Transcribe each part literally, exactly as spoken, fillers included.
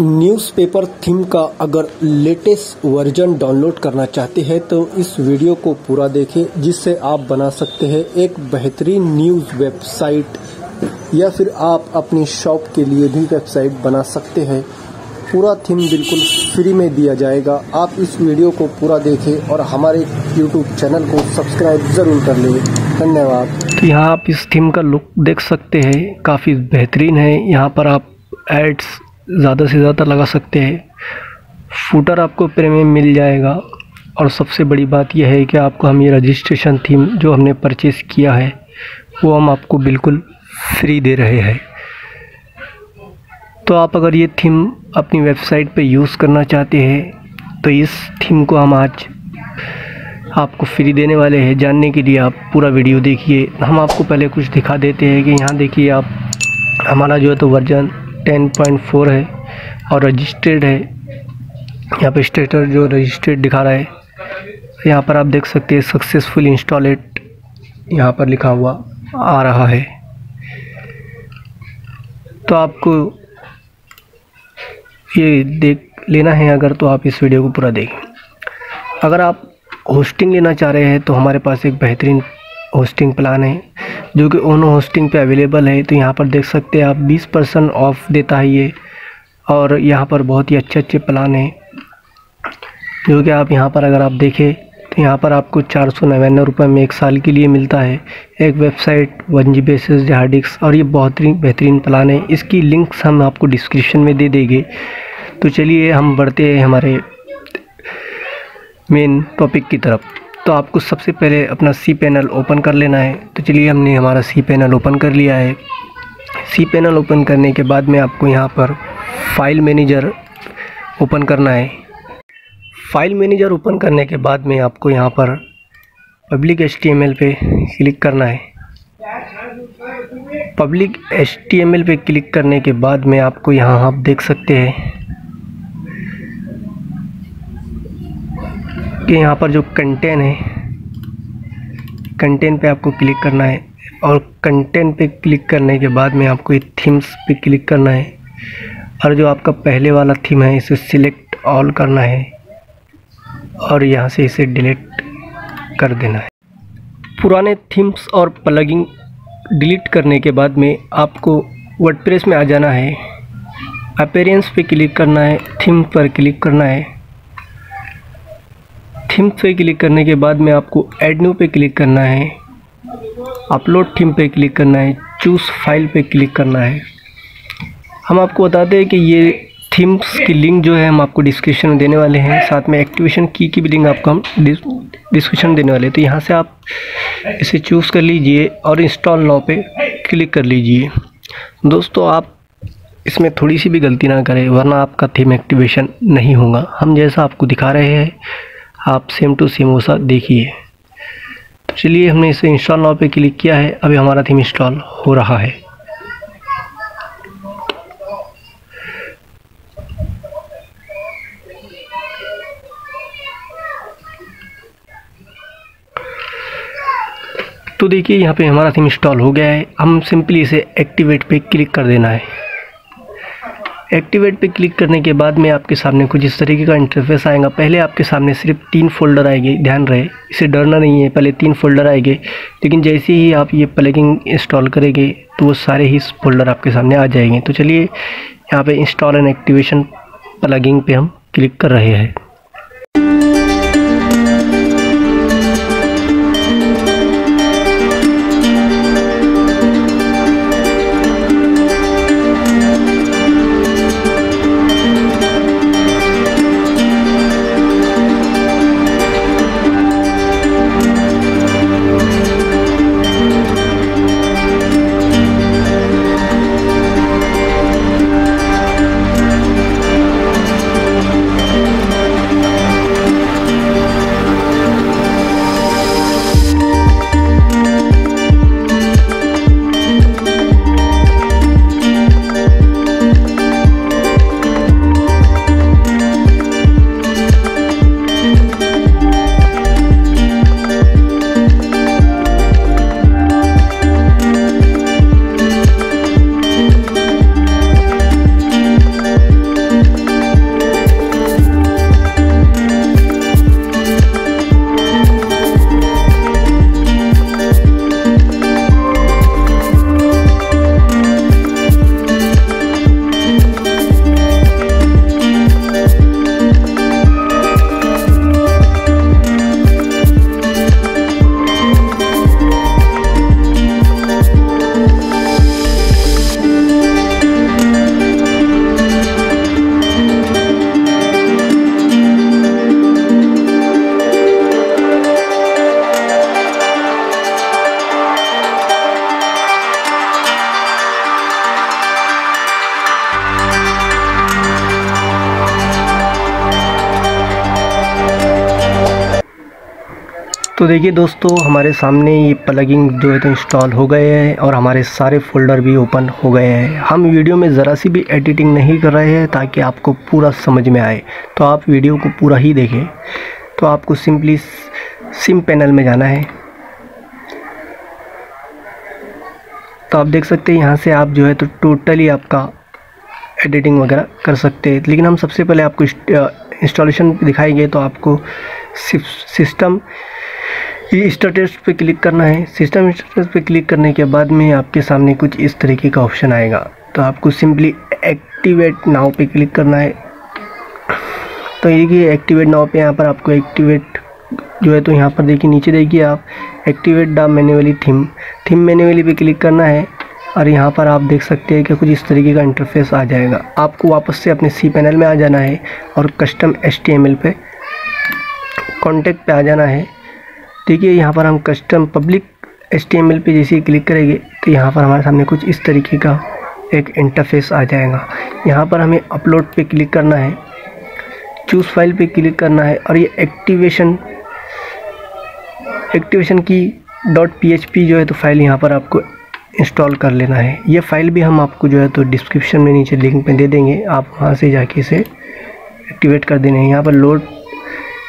Newspaper theme का अगर latest version download करना चाहते हैं तो इस वीडियो को पूरा देखें, जिससे आप बना सकते हैं एक बेहतरीन न्यूज़ वेबसाइट या फिर आप अपनी शॉप के लिए भी वेबसाइट बना सकते हैं। पूरा थीम बिल्कुल फ्री में दिया जाएगा। आप इस वीडियो को पूरा देखें और हमारे यूट्यूब चैनल को सब्सक्राइब ज़रूर कर लें। धन्यवाद। तो यहाँ आप इस थीम का लुक देख सकते हैं, काफ़ी बेहतरीन है। यहाँ पर आप एड्स ज़्यादा से ज़्यादा लगा सकते हैं। फूटर आपको प्रीमियम मिल जाएगा और सबसे बड़ी बात यह है कि आपको हम ये रजिस्ट्रेशन थीम जो हमने परचेस किया है वो हम आपको बिल्कुल फ्री दे रहे हैं। तो आप अगर ये थीम अपनी वेबसाइट पे यूज़ करना चाहते हैं तो इस थीम को हम आज आपको फ्री देने वाले हैं। जानने के लिए आप पूरा वीडियो देखिए। हम आपको पहले कुछ दिखा देते हैं कि यहाँ देखिए आप हमारा जो है तो वर्जन टेन पॉइंट फोर है और रजिस्टर्ड है। यहाँ पे स्टेटस जो रजिस्टर्ड दिखा रहा है। यहाँ पर आप देख सकते हैं सक्सेसफुल इंस्टॉलेड यहाँ पर लिखा हुआ आ रहा है। तो आपको ये देख लेना है अगर, तो आप इस वीडियो को पूरा देखें। अगर आप होस्टिंग लेना चाह रहे हैं तो हमारे पास एक बेहतरीन होस्टिंग प्लान है जो कि ओनो होस्टिंग पे अवेलेबल है। तो यहाँ पर देख सकते हैं आप बीस परसेंट ऑफ देता है ये, और यहाँ पर बहुत ही अच्छे अच्छे प्लान हैं जो कि आप यहाँ पर अगर आप देखें तो यहाँ पर आपको चार सौ नवानवे रुपये में एक साल के लिए मिलता है। एक website, one G B S S D hard disk, और ये बहुत ही बेहतरीन प्लान है। इसकी लिंक्स हम आपको डिस्क्रिप्शन में दे देंगे। तो चलिए हम बढ़ते हैं हमारे मेन टॉपिक की तरफ। तो आपको सबसे पहले अपना सी पैनल ओपन कर लेना है। तो चलिए हमने हमारा सी पैनल ओपन कर लिया है। सी पैनल ओपन करने के बाद में आपको यहाँ पर फाइल मैनेजर ओपन करना है। फाइल मैनेजर ओपन करने के बाद में आपको यहाँ पर public H T M L पे क्लिक करना है। Public H T M L पे क्लिक करने के बाद में आपको यहाँ आप देख सकते हैं कि यहाँ पर जो कंटेंट है, कंटेंट पे आपको क्लिक करना है। और कंटेंट पे क्लिक करने के बाद में आपको ये थीम्स पे क्लिक करना है और जो आपका पहले वाला थीम है इसे सिलेक्ट ऑल करना है और यहाँ से इसे डिलीट कर देना है। पुराने थीम्स और प्लगइन डिलीट करने के बाद में आपको वर्डप्रेस में आ जाना है। अपीयरेंस पे क्लिक करना है, थीम पर क्लिक करना है। थीम पे क्लिक करने के बाद में आपको ऐड न्यू पे क्लिक करना है, अपलोड थीम पे क्लिक करना है, चूज़ फाइल पे क्लिक करना है। हम आपको बताते हैं कि ये थीम्स की लिंक जो है हम आपको डिस्क्रिप्शन में देने वाले हैं। साथ में एक्टिवेशन की की भी लिंक आपको हम डिस्क्रिप्शन देने वाले हैं। तो यहाँ से आप इसे चूज़ कर लीजिए और इंस्टॉल नाउ पे क्लिक कर लीजिए। दोस्तों आप इसमें थोड़ी सी भी गलती ना करें, वरना आपका थीम एक्टिवेशन नहीं होगा। हम जैसा आपको दिखा रहे हैं आप सेम टू सेम वैसा देखिए। तो चलिए हमने इसे इंस्टॉल नाउ पे क्लिक किया है। अभी हमारा थीम इंस्टॉल हो रहा है। तो देखिए यहाँ पे हमारा थीम इंस्टॉल हो गया है। हम सिंपली इसे एक्टिवेट पे क्लिक कर देना है। एक्टिवेट पे क्लिक करने के बाद में आपके सामने कुछ इस तरीके का इंटरफेस आएगा। पहले आपके सामने सिर्फ तीन फोल्डर आएंगे। ध्यान रहे, इसे डरना नहीं है, पहले तीन फोल्डर आएंगे, लेकिन जैसे ही आप ये प्लगइन इंस्टॉल करेंगे तो वो सारे ही फोल्डर आपके सामने आ जाएंगे। तो चलिए यहाँ पे इंस्टॉल एंड एक्टिवेशन प्लगइन पे हम क्लिक कर रहे हैं। तो देखिए दोस्तों, हमारे सामने ये प्लगइन जो है तो इंस्टॉल हो गए हैं और हमारे सारे फ़ोल्डर भी ओपन हो गए हैं। हम वीडियो में ज़रा सी भी एडिटिंग नहीं कर रहे हैं ताकि आपको पूरा समझ में आए, तो आप वीडियो को पूरा ही देखें। तो आपको सिंपली सिम पैनल में जाना है। तो आप देख सकते हैं यहाँ से आप जो है तो टोटली आपका एडिटिंग वगैरह कर सकते हैं, लेकिन हम सबसे पहले आपको इंस्टॉलेशन दिखाएंगे। तो आपको सिस्टम ये स्टेटस पे क्लिक करना है। सिस्टम स्टेटस पे क्लिक करने के बाद में आपके सामने कुछ इस तरीके का ऑप्शन आएगा। तो आपको सिंपली एक्टिवेट नाउ पे क्लिक करना है। तो ये कि एक्टिवेट नाउ पे यहाँ पर आपको एक्टिवेट जो है तो यहाँ पर देखिए नीचे देखिए आप activate the manually theme theme manually पे क्लिक करना है और यहाँ पर आप देख सकते हैं कि कुछ इस तरीके का इंटरफेस आ जाएगा। आपको वापस से अपने सी पैनल में आ जाना है और custom H T M L पे कॉन्टेक्ट पे आ जाना है। देखिए यहाँ पर हम custom public H T M L पे जैसे ही क्लिक करेंगे तो यहाँ पर हमारे सामने कुछ इस तरीके का एक इंटरफेस आ जाएगा। यहाँ पर हमें अपलोड पे क्लिक करना है, चूज़ फाइल पे क्लिक करना है और ये activation activation key dot P H P जो है तो फाइल यहाँ पर आपको इंस्टॉल कर लेना है। ये फ़ाइल भी हम आपको जो है तो डिस्क्रिप्शन में नीचे लिंक पे दे देंगे, आप वहाँ से जाके इसे एक्टिवेट कर देना है। यहाँ पर लोड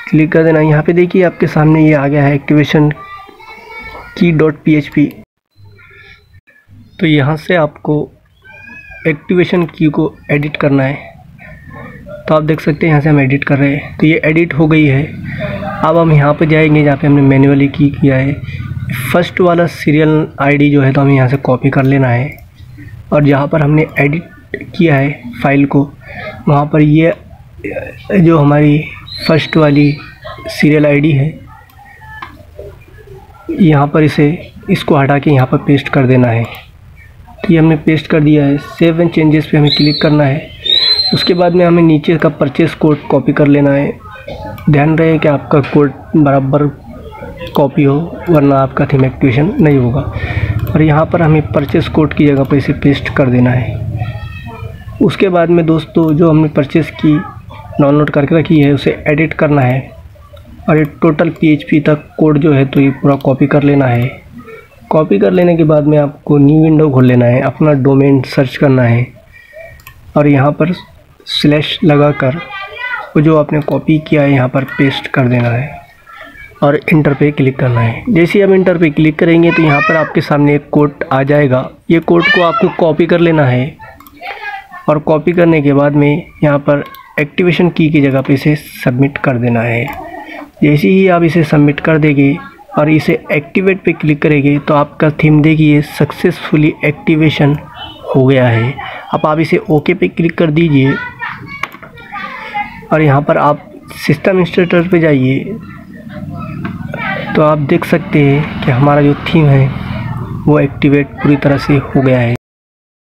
क्लिक कर देना है। यहाँ पे देखिए आपके सामने ये आ गया है activation key dot P H P. तो यहाँ से आपको एक्टिवेशन की को एडिट करना है। तो आप देख सकते हैं यहाँ से हम एडिट कर रहे हैं। तो ये एडिट हो गई है। अब हम यहाँ पे जाएंगे जहाँ पे हमने मैन्युअली की किया है। फर्स्ट वाला सीरियल आईडी जो है तो हमें यहाँ से कॉपी कर लेना है और जहाँ पर हमने एडिट किया है फाइल को वहाँ पर ये जो हमारी फर्स्ट वाली सीरियल आईडी है यहाँ पर इसे इसको हटा के यहाँ पर पेस्ट कर देना है। तो ये हमने पेस्ट कर दिया है। सेव एंड चेंजेस पे हमें क्लिक करना है। उसके बाद में हमें नीचे का परचेस कोड कॉपी कर लेना है। ध्यान रहे कि आपका कोड बराबर कॉपी हो वरना आपका थीम एक्टिवेशन नहीं होगा। और यहाँ पर हमें परचेस कोड की जगह पर इसे पेस्ट कर देना है। उसके बाद में दोस्तों जो हमने परचेस की डाउनलोड करके रखी है उसे एडिट करना है और ये टोटल पीएचपी तक कोड जो है तो ये पूरा कॉपी कर लेना है। कॉपी कर लेने के बाद में आपको न्यू विंडो खोल लेना है, अपना डोमेन सर्च करना है और यहाँ पर स्लैश लगा कर वो जो आपने कॉपी किया है यहाँ पर पेस्ट कर देना है और इंटर पे क्लिक करना है। जैसे ही आप इंटर पे क्लिक करेंगे तो यहाँ पर आपके सामने एक कोड आ जाएगा। ये कोड को आपको कॉपी कर लेना है और कॉपी करने के बाद में यहाँ पर एक्टिवेशन की की जगह पे इसे सबमिट कर देना है। जैसे ही आप इसे सबमिट कर देंगे और इसे एक्टिवेट पे क्लिक करेंगे तो आपका थीम देखिए सक्सेसफुली एक्टिवेशन हो गया है। अब आप इसे ओके पे क्लिक कर दीजिए और यहाँ पर आप सिस्टम इंस्टॉलर पे जाइए। तो आप देख सकते हैं कि हमारा जो थीम है वो एक्टिवेट पूरी तरह से हो गया है।